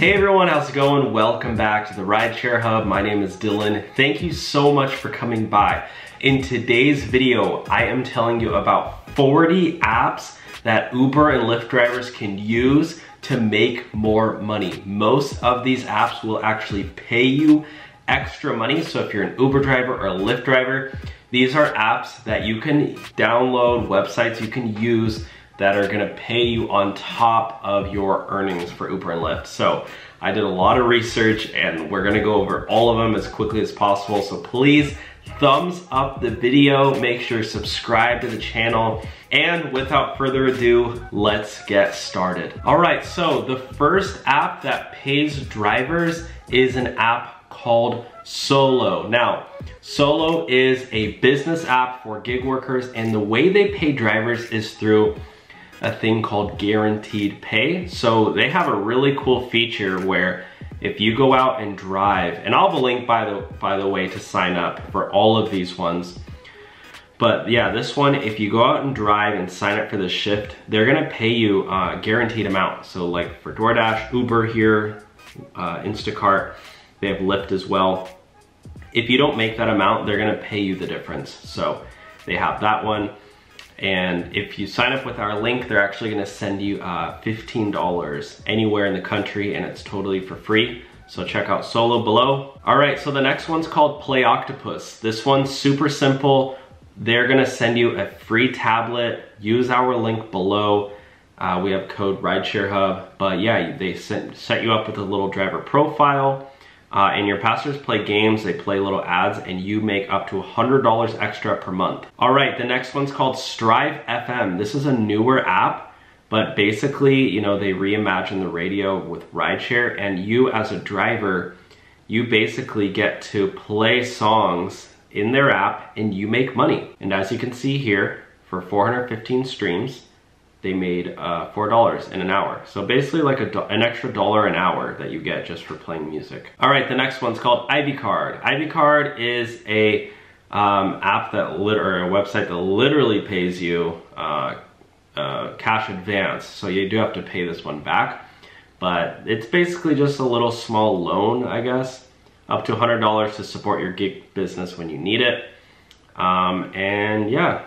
Hey everyone, how's it going? Welcome back to the Rideshare Hub. My name is Dylan. Thank you so much for coming by. In today's video, I am telling you about 40 apps that Uber and Lyft drivers can use to make more money. Most of these apps will actually pay you extra money. So if you're an Uber driver or a Lyft driver, these are apps that you can download, websites you can use that are gonna pay you on top of your earnings for Uber and Lyft. So I did a lot of research and we're gonna go over all of them as quickly as possible. So please thumbs up the video, make sure to subscribe to the channel, and without further ado, let's get started. All right, so the first app that pays drivers is an app called Solo. Now, Solo is a business app for gig workers, and the way they pay drivers is through a thing called guaranteed pay. So they have a really cool feature where if you go out and drive, and I'll have a link by the way to sign up for all of these ones. But yeah, this one, if you go out and drive and sign up for the shift, they're gonna pay you a guaranteed amount. So like for DoorDash, Uber here, Instacart, they have Lyft as well. If you don't make that amount, they're gonna pay you the difference. So they have that one. And if you sign up with our link, they're actually gonna send you $15 anywhere in the country, and it's totally for free. So check out Solo below. All right, so the next one's called Play Octopus. This one's super simple. They're gonna send you a free tablet. Use our link below. We have code Rideshare Hub. But yeah, they set you up with a little driver profile, and your passengers play games, they play little ads, and you make up to $100 extra per month. All right, the next one's called Strive FM. This is a newer app, but basically, you know, they reimagine the radio with rideshare, and you as a driver, you basically get to play songs in their app and you make money. And as you can see here, for 415 streams, they made $4 in an hour. So basically like an extra dollar an hour that you get just for playing music. All right, the next one's called Ivy Card. Ivy Card is a app or a website that literally pays you cash advance. So you do have to pay this one back, but it's basically just a little small loan, I guess, up to $100 to support your gig business when you need it. And yeah,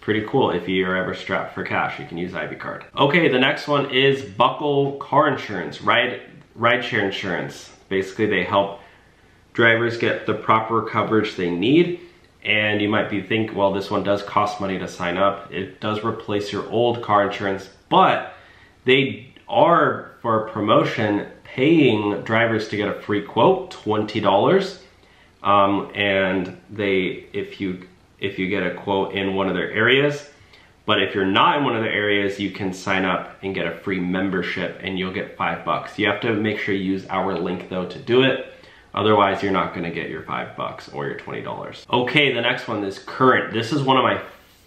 pretty cool. If you're ever strapped for cash, you can use Ivy Card. Okay, the next one is Buckle car insurance, rideshare insurance. Basically, they help drivers get the proper coverage they need. And you might be thinking, well, this one does cost money to sign up. It does replace your old car insurance, but they are, for promotion, paying drivers to get a free quote, $20. And they, if you get a quote in one of their areas. But if you're not in one of their areas, you can sign up and get a free membership and you'll get $5. You have to make sure you use our link though to do it. Otherwise, you're not gonna get your $5 or your $20. Okay, the next one is Current. This is one of my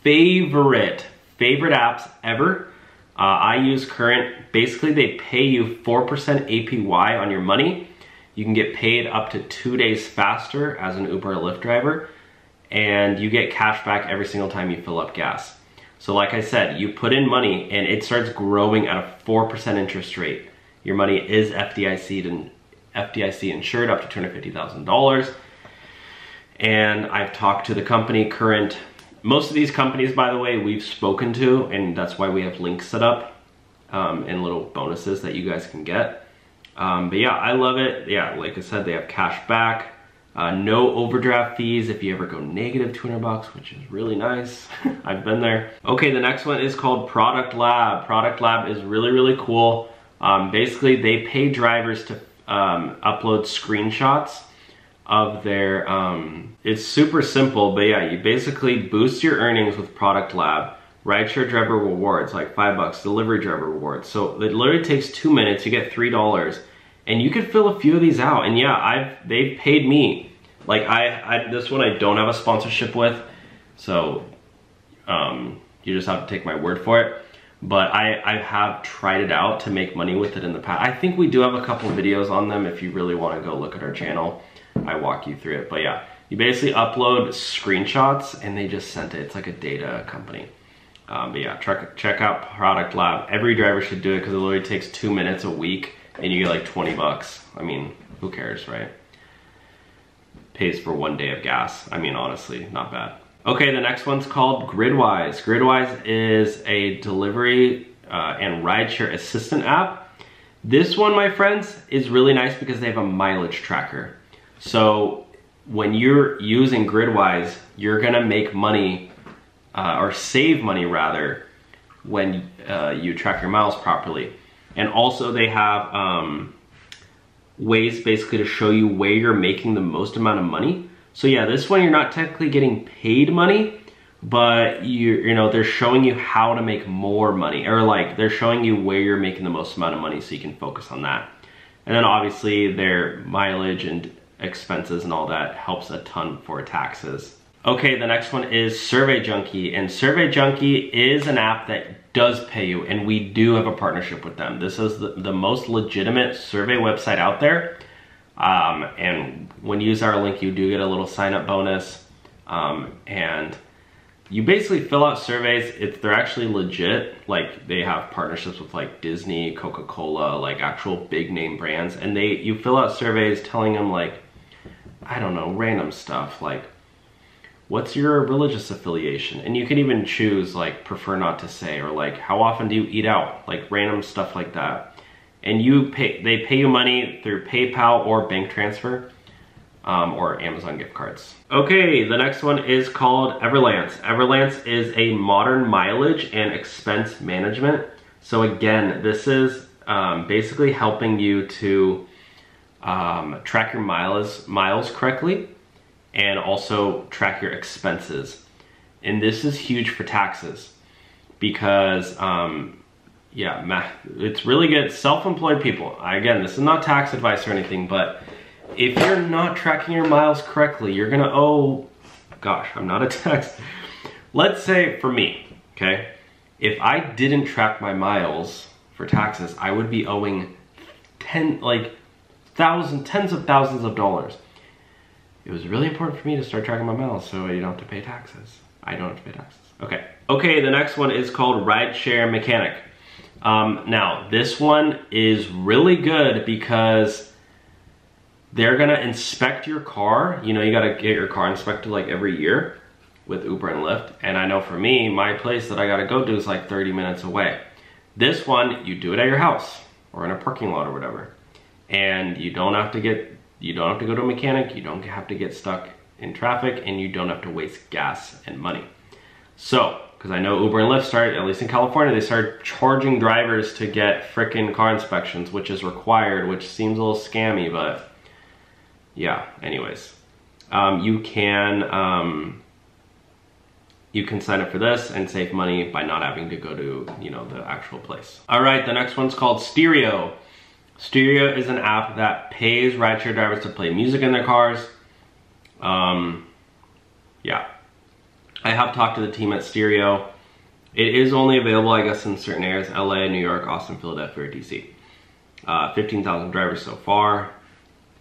favorite apps ever. I use Current. Basically, they pay you 4% APY on your money. You can get paid up to 2 days faster as an Uber or Lyft driver, and you get cash back every single time you fill up gas. So like I said, you put in money and it starts growing at a 4% interest rate. Your money is FDIC insured up to $250,000. And I've talked to the company Current. Most of these companies, by the way, we've spoken to, and that's why we have links set up and little bonuses that you guys can get. But yeah, I love it. Yeah, like I said, they have cash back. No overdraft fees if you ever go negative $200, which is really nice. I've been there. Okay, the next one is called Product Lab. Product Lab is really, really cool. Basically, they pay drivers to upload screenshots of their, it's super simple, but yeah, you basically boost your earnings with Product Lab. Rideshare driver rewards, like $5, delivery driver rewards. So it literally takes 2 minutes, you get $3. And you could fill a few of these out. And yeah, they've paid me. Like this one I don't have a sponsorship with, so you just have to take my word for it. But I have tried it out to make money with it in the past. I think we do have a couple videos on them if you really wanna go look at our channel. I walk you through it, but yeah. You basically upload screenshots and they just sent it. It's like a data company. But yeah, check out Product Lab. Every driver should do it because it literally takes 2 minutes a week. and you get like 20 bucks. I mean, who cares, right? Pays for 1 day of gas. I mean, honestly, not bad. Okay, the next one's called Gridwise. Gridwise is a delivery and rideshare assistant app. This one, my friends, is really nice because they have a mileage tracker. So when you're using Gridwise, you're gonna make money or save money rather when you track your miles properly. And also they have ways basically to show you where you're making the most amount of money. So yeah, this one you're not technically getting paid money, but you know, they're showing you how to make more money, or like they're showing you where you're making the most amount of money so you can focus on that. And then obviously their mileage and expenses and all that helps a ton for taxes. Okay, the next one is Survey Junkie, and Survey Junkie is an app that does pay you, and we do have a partnership with them. This is the most legitimate survey website out there. And when you use our link, you do get a little sign-up bonus, and you basically fill out surveys. They're actually legit. Like, they have partnerships with like Disney, Coca-Cola, like actual big name brands, and you fill out surveys telling them like, I don't know, random stuff like, what's your religious affiliation? And you can even choose like prefer not to say, or like how often do you eat out? Like random stuff like that. And they pay you money through PayPal or bank transfer or Amazon gift cards. Okay, the next one is called Everlance. Everlance is a modern mileage and expense management. So again, this is basically helping you to track your miles correctly and also track your expenses. And this is huge for taxes because yeah, it's really good. Self-employed people, again, this is not tax advice or anything, but if you're not tracking your miles correctly, you're gonna owe, gosh, I'm not a tax. Let's say for me, okay, if I didn't track my miles for taxes, I would be owing tens of thousands of dollars. It was really important for me to start tracking my miles so you don't have to pay taxes. I don't have to pay taxes. Okay. Okay, the next one is called Rideshare Mechanic. Now, this one is really good because they're gonna inspect your car. You know, you gotta get your car inspected like every year with Uber and Lyft. And I know for me, my place that I gotta go to is like 30 minutes away. This one, you do it at your house or in a parking lot or whatever. And you don't have to go to a mechanic, you don't have to get stuck in traffic, and you don't have to waste gas and money. So, because I know Uber and Lyft started, at least in California, they started charging drivers to get frickin' car inspections, which is required, which seems a little scammy, but yeah, anyways. You can sign up for this and save money by not having to go to, you know, the actual place. All right, the next one's called Stereo. Stereo is an app that pays rideshare drivers to play music in their cars. Yeah. I have talked to the team at Stereo. It is only available, I guess, in certain areas, LA, New York, Austin, Philadelphia, or DC. 15,000 drivers so far.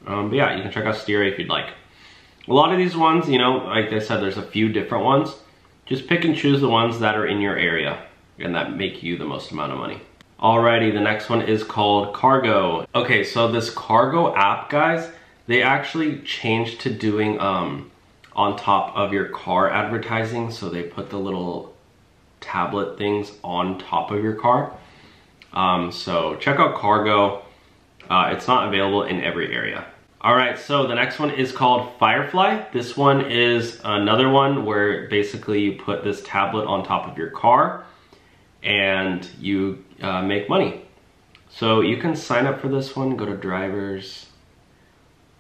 But yeah, you can check out Stereo if you'd like. A lot of these ones, you know, like I said, there's a few different ones. Just pick and choose the ones that are in your area and that make you the most amount of money. Alrighty, the next one is called Cargo. Okay, so this Cargo app, guys, they actually changed to doing on top of your car advertising. So they put the little tablet things on top of your car. So check out Cargo. It's not available in every area. All right, so the next one is called Firefly. This one is another one where basically you put this tablet on top of your car and you make money. So you can sign up for this one, go to drivers,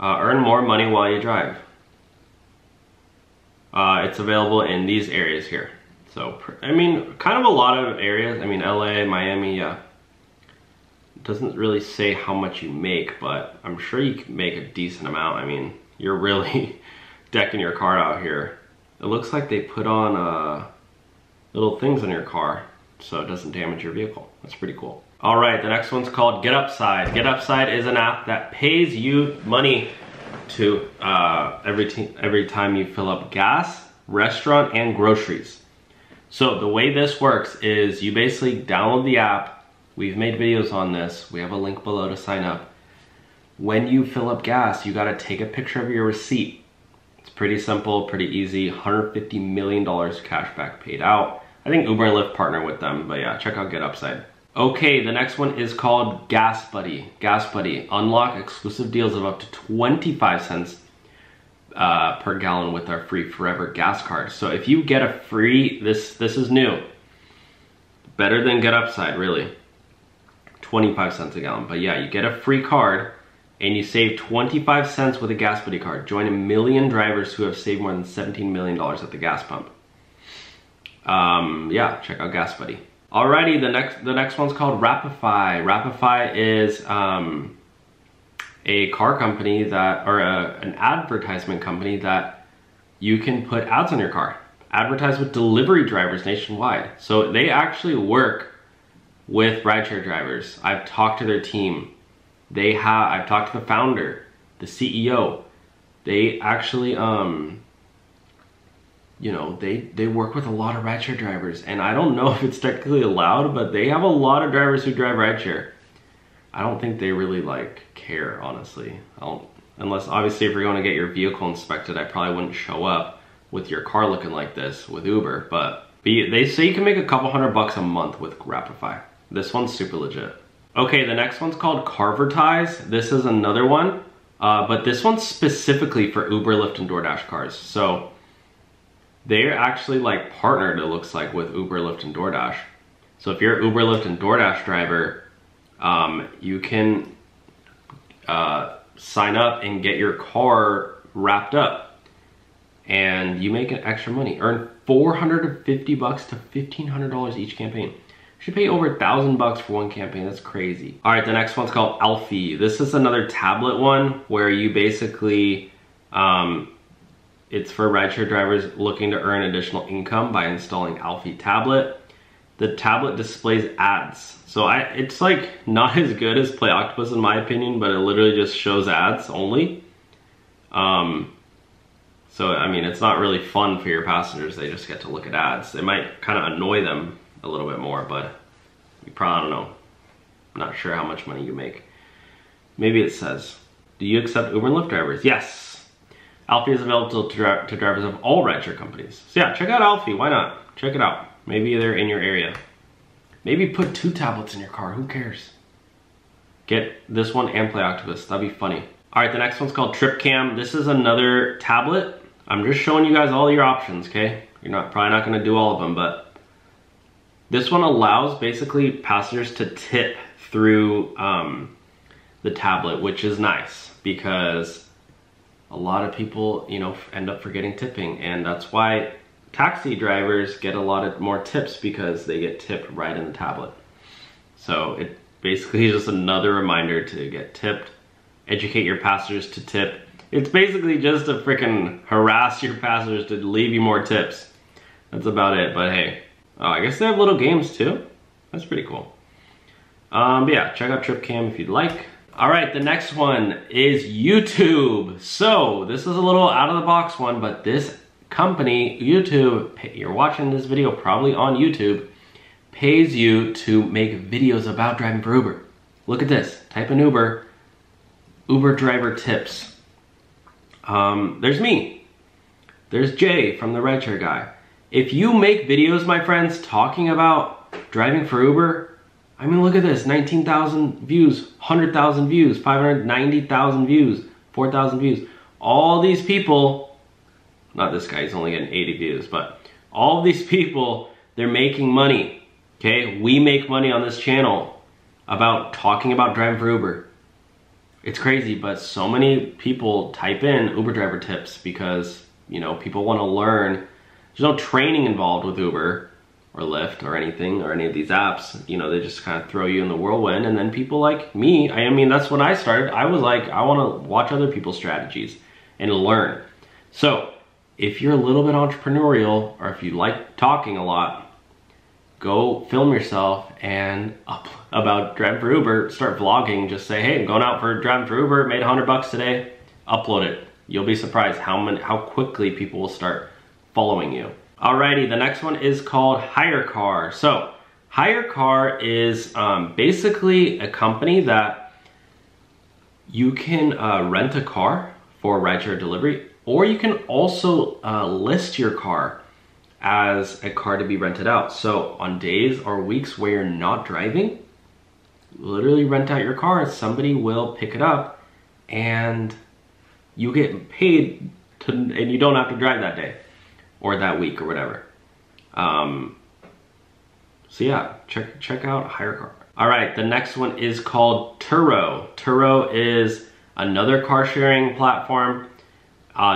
earn more money while you drive. It's available in these areas here. So, I mean, kind of a lot of areas. I mean, LA, Miami, yeah. It doesn't really say how much you make, but I'm sure you can make a decent amount. I mean, you're really decking your car out here. It looks like they put on little things on your car so it doesn't damage your vehicle. That's pretty cool. All right, the next one's called GetUpside. GetUpside is an app that pays you money to every time you fill up gas, restaurant, and groceries. So the way this works is you basically download the app, We've made videos on this. We have a link below to sign up. When you fill up gas, you gotta take a picture of your receipt. It's pretty simple, pretty easy. $150 million cash back paid out. I think Uber and Lyft partner with them, but yeah, check out GetUpside. Okay, the next one is called Gas Buddy. Gas Buddy, unlock exclusive deals of up to 25 cents per gallon with our free forever gas card. So if you get a free, this is new, better than GetUpside, really. 25 cents a gallon, but yeah, you get a free card and you save 25 cents with a Gas Buddy card. Join a million drivers who have saved more than $17 million at the gas pump. Yeah, check out Gas Buddy. Alrighty, the next one's called Wrapify. Wrapify is a car company that, or an advertisement company that you can put ads on your car. Advertise with delivery drivers nationwide. So they actually work with rideshare drivers. I've talked to their team. I've talked to the founder, the CEO. They actually, you know, they work with a lot of rideshare drivers, and I don't know if it's technically allowed, but they have a lot of drivers who drive rideshare. I don't think they really like care, honestly. Unless obviously if you're going to get your vehicle inspected, I probably wouldn't show up with your car looking like this with Uber, but they say you can make a couple $100 a month with Wrapify. This one's super legit. Okay, the next one's called Carvertise. This is another one, but this one's specifically for Uber, Lyft, and DoorDash cars. So they're actually like partnered, it looks like, with Uber, Lyft, and DoorDash. So if you're an Uber, Lyft, and DoorDash driver, you can sign up and get your car wrapped up, and you make an extra money. Earn $450 to $1,500 each campaign. You should pay over $1,000 for one campaign. That's crazy. All right, the next one's called Alfie. This is another tablet one where you basically, it's for rideshare drivers looking to earn additional income by installing Alfie tablet. The tablet displays ads. So it's like not as good as Play Octopus in my opinion, but it literally just shows ads only. So I mean, it's not really fun for your passengers. They just get to look at ads. It might kind of annoy them a little bit more, but you probably don't know. I'm not sure how much money you make. Maybe it says, do you accept Uber and Lyft drivers? Yes. Alfie is available to drivers of all rideshare companies. So yeah, check out Alfie, why not? Check it out. Maybe they're in your area. Maybe put 2 tablets in your car, who cares? Get this one and Play Octopus, that'd be funny. All right, the next one's called TripCam. This is another tablet. I'm just showing you guys all your options, okay? You're probably not gonna do all of them, but this one allows basically passengers to tip through the tablet, which is nice because a lot of people, you know, end up forgetting tipping, and that's why taxi drivers get a lot of more tips because they get tipped right in the tablet. So it basically is just another reminder to get tipped, educate your passengers to tip. It's basically just to freaking harass your passengers to leave you more tips. That's about it, but hey. Oh, I guess they have little games too. That's pretty cool. But yeah, check out TripCam if you'd like. All right, the next one is YouTube. So this is a little out of the box one, but this company, YouTube, you're watching this video probably on YouTube, pays you to make videos about driving for Uber. Look at this, type in Uber, Uber driver tips. There's me, there's Jay from The Rideshare Guy. If you make videos, my friends, talking about driving for Uber, I mean, look at this, 19,000 views, 100,000 views, 590,000 views, 4,000 views. All these people, not this guy, he's only getting 80 views, but all these people, they're making money, okay? We make money on this channel about talking about driving for Uber. It's crazy, but so many people type in Uber driver tips because, you know, people want to learn. There's no training involved with Uber or Lyft or anything, or any of these apps. You know, they just kind of throw you in the whirlwind, and then people like me, I mean, that's when I started. I was like, I want to watch other people's strategies and learn. So if you're a little bit entrepreneurial, or if you like talking a lot, go film yourself and up about driving for Uber, start vlogging, just say, hey, I'm going out for driving for Uber, made $100 today, upload it. You'll be surprised how quickly people will start following you. Alrighty, the next one is called HyreCar. So, HyreCar is basically a company that you can rent a car for rideshare delivery, or you can also list your car as a car to be rented out. So on days or weeks where you're not driving, literally rent out your car, somebody will pick it up and you get paid to, and you don't have to drive that day or that week or whatever. So yeah, check out HyreCar. All right, the next one is called Turo. Turo is another car sharing platform.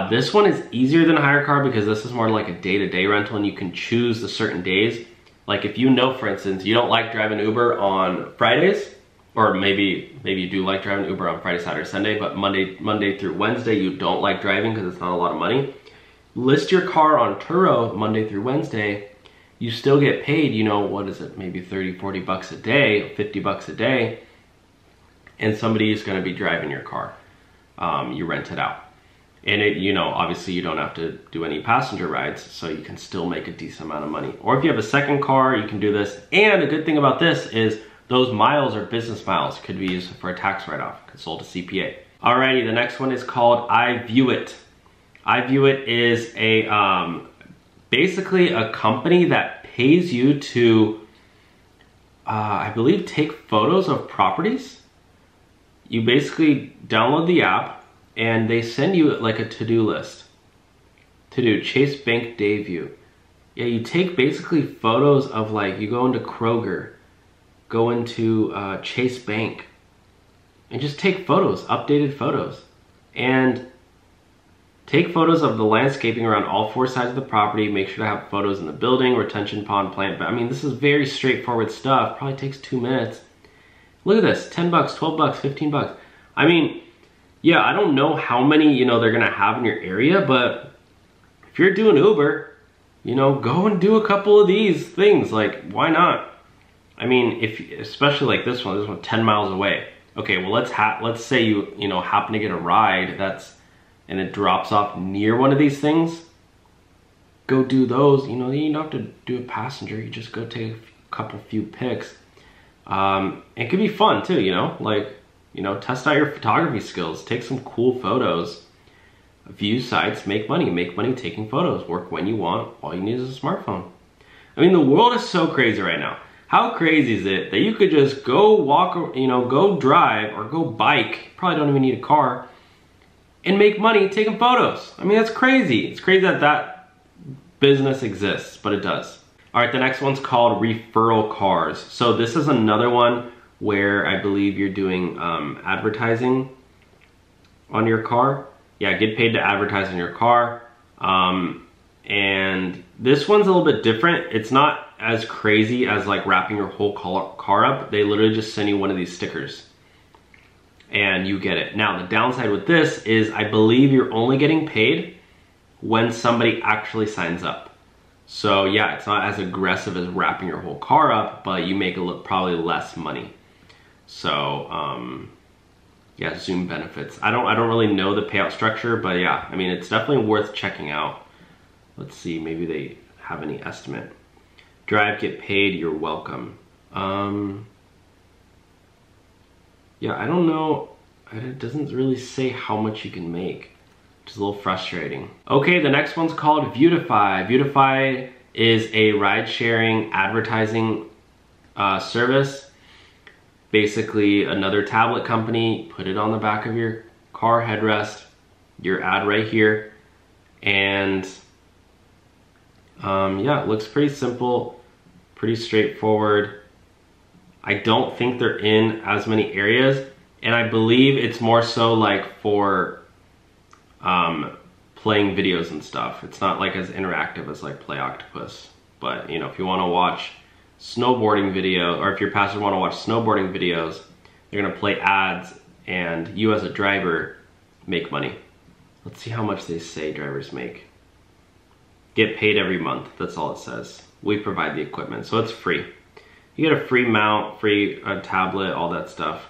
This one is easier than HyreCar because this is more like a day-to-day rental and you can choose the certain days. Like if you know, for instance, you don't like driving Uber on Fridays, or maybe you do like driving Uber on Friday, Saturday, Sunday, but Monday through Wednesday you don't like driving because it's not a lot of money. List your car on Turo Monday through Wednesday. You still get paid, you know, what is it? Maybe 30, 40 bucks a day, 50 bucks a day. And somebody is going to be driving your car. You rent it out. And it, you know, obviously you don't have to do any passenger rides, so you can still make a decent amount of money. Or if you have a second car, you can do this. And a good thing about this is those miles or business miles could be used for a tax write-off, consult a CPA. Alrighty, the next one is called iViewIt. iViewIt is a basically a company that pays you to, I believe, take photos of properties. You basically download the app, and they send you like a to-do list. To-do, Chase Bank Day View. Yeah, you take basically photos of, like, you go into Kroger, go into Chase Bank, and just take photos, updated photos. And take photos of the landscaping around all four sides of the property, make sure to have photos in the building, retention pond, plant, I mean, this is very straightforward stuff, probably takes 2 minutes. Look at this, 10 bucks, 12 bucks, 15 bucks. I mean, yeah, I don't know how many, you know, they're gonna have in your area, but if you're doing Uber, you know, go and do a couple of these things. Like, why not? I mean, if especially like this one 10 miles away. Okay, well let's say you know, happen to get a ride and it drops off near one of these things. Go do those. You know, you don't have to do a passenger. You just go take a few pics. It could be fun too. You know, like. You know, test out your photography skills, take some cool photos, view sites, make money taking photos, work when you want, all you need is a smartphone. I mean, the world is so crazy right now. How crazy is it that you could just go walk, you know, go drive or go bike, probably don't even need a car, and make money taking photos? I mean, that's crazy. It's crazy that that business exists, but it does. All right, the next one's called Referral Cars. So this is another one where I believe you're doing advertising on your car. Yeah, get paid to advertise on your car. And this one's a little bit different. It's not as crazy as like wrapping your whole car up. They literally just send you one of these stickers and you get it. Now, the downside with this is I believe you're only getting paid when somebody actually signs up. So yeah, it's not as aggressive as wrapping your whole car up, but you make probably less money. So, yeah, Zoom benefits. I don't really know the payout structure, but yeah, I mean, it's definitely worth checking out. Let's see, maybe they have any estimate. Drive, get paid, you're welcome. Yeah, I don't know. It doesn't really say how much you can make, which is a little frustrating. Okay, the next one's called Beautify. Beautify is a ride-sharing advertising service. Basically, another tablet company, put it on the back of your car headrest, your ad right here, and yeah, it looks pretty simple, pretty straightforward. I don't think they're in as many areas, and I believe it's more so like for playing videos and stuff. It's not like as interactive as like Play Octopus, but you know, if you want to watch snowboarding video, or if your passenger want to watch snowboarding videos, they're gonna play ads and you as a driver make money. Let's see how much they say drivers make. Get paid every month, that's all it says. We provide the equipment, so it's free. You get a free mount, free tablet, all that stuff.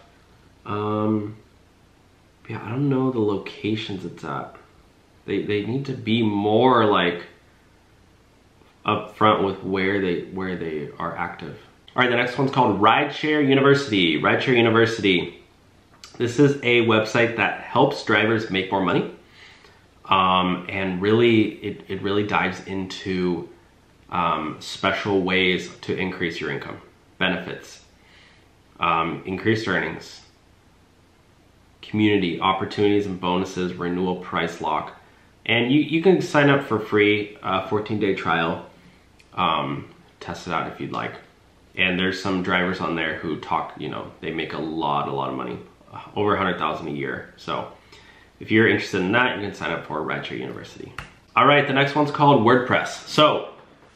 Yeah, I don't know the locations it's at. They need to be more like up front with where they are active. All right, the next one's called Rideshare University. Rideshare University. This is a website that helps drivers make more money. And really, it really dives into special ways to increase your income, benefits, increased earnings, community, opportunities and bonuses, renewal, price lock. And you can sign up for free, 14-day trial, test it out if you'd like. And there's some drivers on there who talk, you know, they make a lot of money, over $100,000 a year. So if you're interested in that, you can sign up for Rideshare University. All right, the next one's called WordPress. So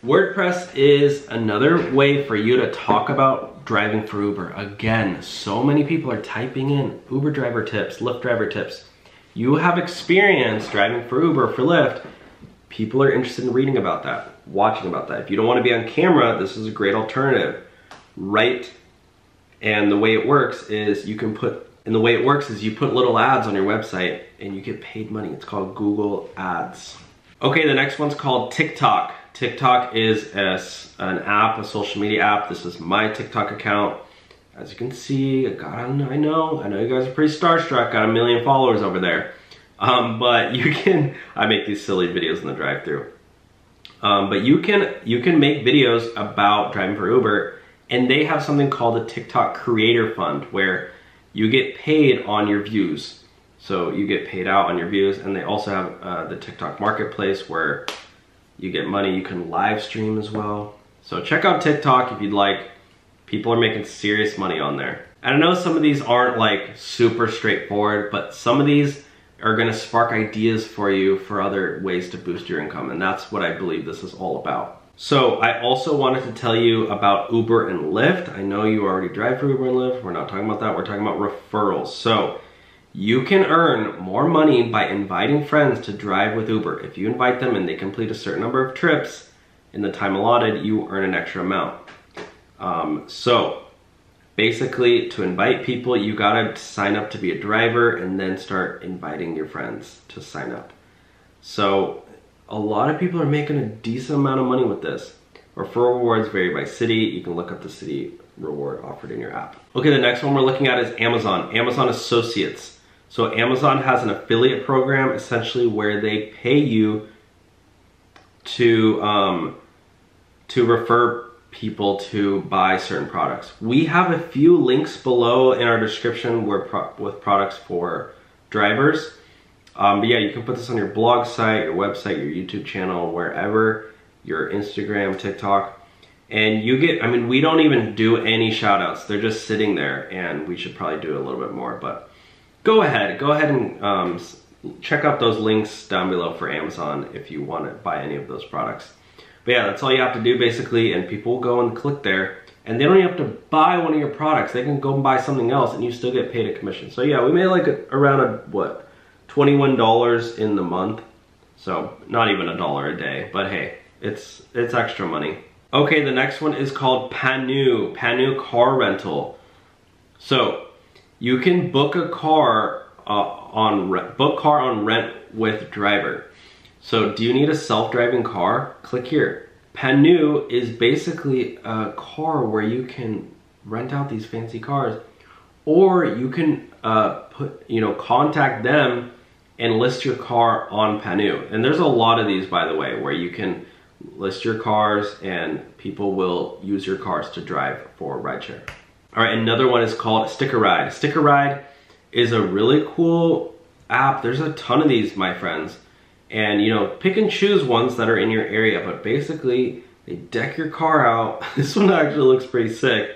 WordPress is another way for you to talk about driving for Uber. Again, so many people are typing in Uber driver tips, Lyft driver tips. You have experience driving for Uber, for Lyft. People are interested in reading about that, watching about that. If you don't want to be on camera, this is a great alternative. Right? And the way it works is you put little ads on your website and you get paid money. It's called Google Ads. Okay, the next one's called TikTok. TikTok is an app, a social media app. This is my TikTok account. As you can see, I know you guys are pretty starstruck. Got 1 million followers over there. But I make these silly videos in the drive-thru. But you can make videos about driving for Uber, and they have something called the TikTok Creator Fund, where you get paid on your views. So you get paid out on your views, and they also have the TikTok Marketplace where you get money. You can live stream as well. So check out TikTok if you'd like. People are making serious money on there. And I know some of these aren't like super straightforward, but some of these are gonna spark ideas for you for other ways to boost your income, and that's what I believe this is all about. So I also wanted to tell you about Uber and Lyft. I know you already drive for Uber and Lyft. We're not talking about that, we're talking about referrals. So you can earn more money by inviting friends to drive with Uber. If you invite them and they complete a certain number of trips in the time allotted, you earn an extra amount. So basically, to invite people, you gotta sign up to be a driver and then start inviting your friends to sign up. So a lot of people are making a decent amount of money with this. Referral rewards vary by city. You can look up the city reward offered in your app. Okay, the next one we're looking at is Amazon. Amazon Associates. So Amazon has an affiliate program, essentially, where they pay you to refer people to buy certain products. We have a few links below in our description with products for drivers. But yeah, you can put this on your blog site, your website, your YouTube channel, wherever, your Instagram, TikTok, and you get, I mean, we don't even do any shout outs. They're just sitting there, and we should probably do a little bit more, but go ahead and check out those links down below for Amazon if you want to buy any of those products. But yeah, that's all you have to do basically, and people will go and click there, and they don't even have to buy one of your products. They can go and buy something else, and you still get paid a commission. So yeah, we made like around $21 in the month. So not even $1 a day, but hey, it's extra money. Okay, the next one is called Panu. Panu Car Rental. So you can book a car on rent with driver. So do you need a self-driving car? Click here. Panu is basically a car where you can rent out these fancy cars, or you can contact them and list your car on Panu. And there's a lot of these, by the way, where you can list your cars and people will use your cars to drive for rideshare. All right, another one is called Sticker Ride. Sticker Ride is a really cool app. There's a ton of these, my friends. And you know, pick and choose ones that are in your area, but basically they deck your car out. This one actually looks pretty sick.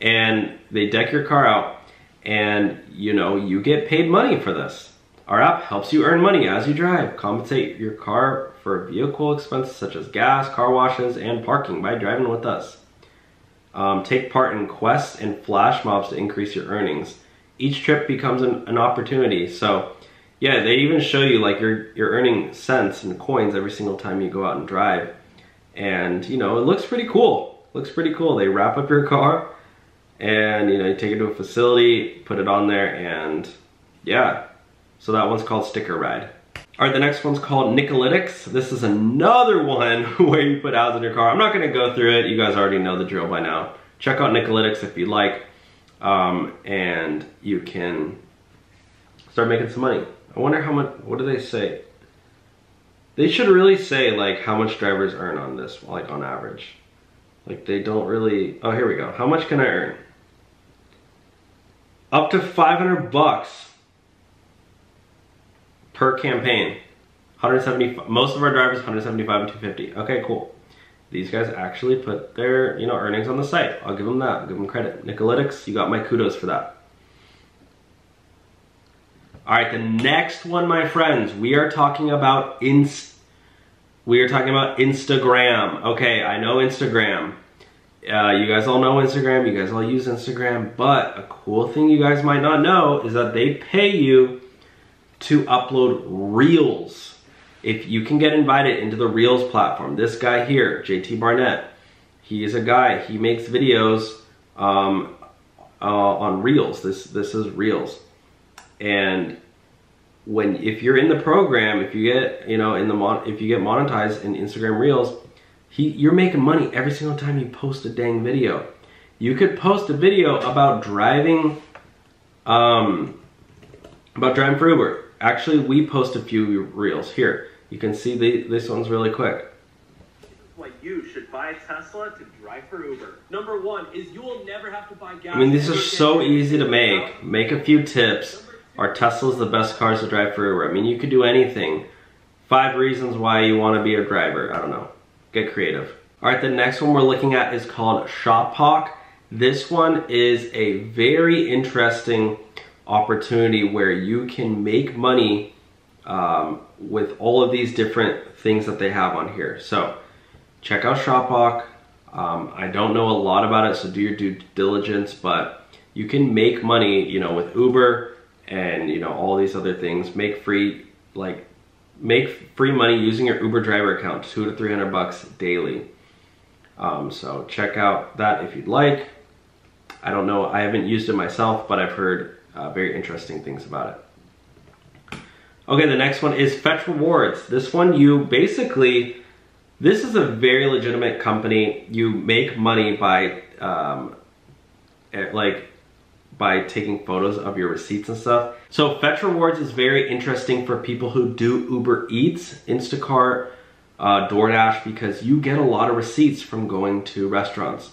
And they deck your car out, and you know, you get paid money for this. Our app helps you earn money as you drive. Compensate your car for vehicle expenses such as gas, car washes, and parking by driving with us. Take part in quests and flash mobs to increase your earnings. Each trip becomes an opportunity. So yeah, they even show you like you're earning cents and coins every single time you go out and drive. And you know, it looks pretty cool. They wrap up your car, and you know, you take it to a facility, put it on there, and yeah. So that one's called Sticker Ride. All right, the next one's called Nickelytics. This is another one where you put ads in your car. I'm not gonna go through it. You guys already know the drill by now. Check out Nickelytics if you like, and you can start making some money. I wonder how much, what do they say? They should really say like how much drivers earn on this, like on average. Like they don't really, oh here we go. How much can I earn? Up to $500 per campaign. 175, most of our drivers 175 and 250. Okay, cool. These guys actually put their, you know, earnings on the site. I'll give them that, I'll give them credit. Nickelytics, you got my kudos for that. All right, the next one, my friends, we are talking about Instagram. Okay, I know Instagram. You guys all know Instagram, you guys all use Instagram, but a cool thing you guys might not know is that they pay you to upload reels. If you can get invited into the reels platform, this guy here, JT Barnett, he is a guy, he makes videos on reels. This is reels. And if you're in the program, if you get, you know, if you get monetized in Instagram Reels, you're making money every single time you post a dang video. You could post a video about driving for Uber. Actually, we post a few reels here. You can see this one's really quick. Why you should buy a Tesla to drive for Uber. Number one is you will never have to buy gas. I mean, these are so easy to make. Make a few tips. Are Teslas the best cars to drive for Uber? I mean, you could do anything. 5 reasons why you want to be a driver. I don't know. Get creative. All right, the next one we're looking at is called Shop Hawk. This one is a very interesting opportunity where you can make money with all of these different things that they have on here. So check out Shop Hawk. I don't know a lot about it, so do your due diligence, but you can make money, you know, with Uber, and you know, all these other things. Make free money using your Uber driver account, $200 to $300 daily. So check out that if you'd like. I don't know, I haven't used it myself, but I've heard very interesting things about it. Okay, the next one is Fetch Rewards. This one, this is a very legitimate company. You make money by by taking photos of your receipts and stuff. So Fetch Rewards is very interesting for people who do Uber Eats, Instacart, DoorDash, because you get a lot of receipts from going to restaurants.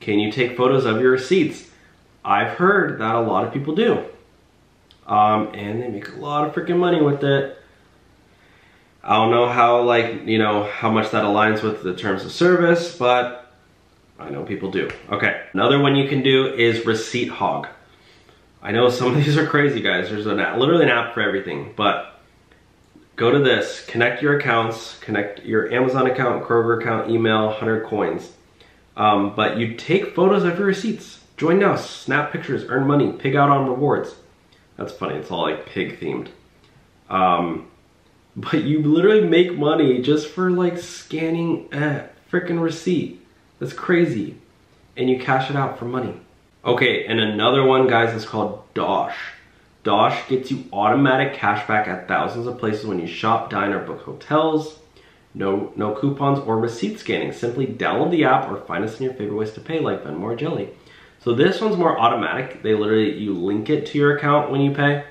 Can you take photos of your receipts? I've heard that a lot of people do. And they make a lot of freaking money with it. I don't know how, like, you know, how much that aligns with the terms of service, but I know people do. Okay, another one you can do is Receipt Hog. I know some of these are crazy, guys. There's literally an app for everything, but go to this, connect your accounts, connect your Amazon account, Kroger account, email, 100 coins. But you take photos of your receipts. Join now, snap pictures, earn money, pig out on rewards. That's funny, it's all like pig themed. But you literally make money just for like scanning a freaking receipt. That's crazy. And you cash it out for money. Okay, and another one, guys, is called Dosh. Dosh gets you automatic cashback at thousands of places when you shop, dine, or book hotels. No coupons or receipt scanning. Simply download the app or find us in your favorite ways to pay, like Venmo or Jelly. So this one's more automatic. They literally, you link it to your account when you pay.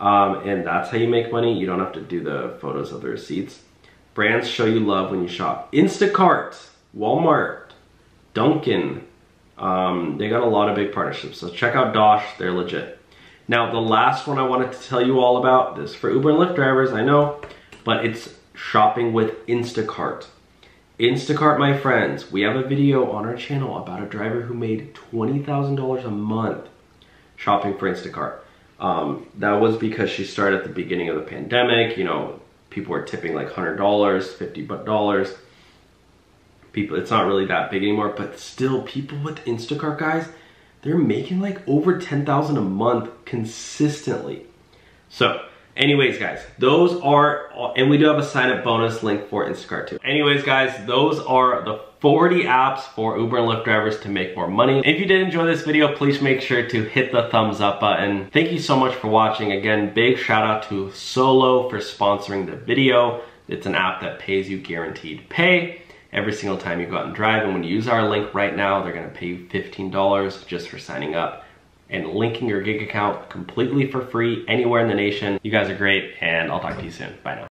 And that's how you make money. You don't have to do the photos of the receipts. Brands show you love when you shop. Instacart, Walmart, Dunkin', they got a lot of big partnerships, so check out Dosh, they're legit. Now the last one I wanted to tell you all about, this for Uber and Lyft drivers, I know, but it's shopping with Instacart. Instacart, my friends, we have a video on our channel about a driver who made $20,000 a month shopping for Instacart. That was because she started at the beginning of the pandemic, you know, people were tipping like $100, $50. It's not really that big anymore, but still people with Instacart, guys, they're making like over $10,000 a month consistently. So anyways, guys, those are, and we do have a sign up bonus link for Instacart too. Anyways, guys, those are the 40 apps for Uber and Lyft drivers to make more money. If you did enjoy this video, please make sure to hit the thumbs up button. Thank you so much for watching. Again, big shout out to Solo for sponsoring the video. It's an app that pays you guaranteed pay. every single time you go out and drive. And when you use our link right now, they're gonna pay you $15 just for signing up and linking your gig account completely for free anywhere in the nation. You guys are great, and I'll talk to you soon. Bye now.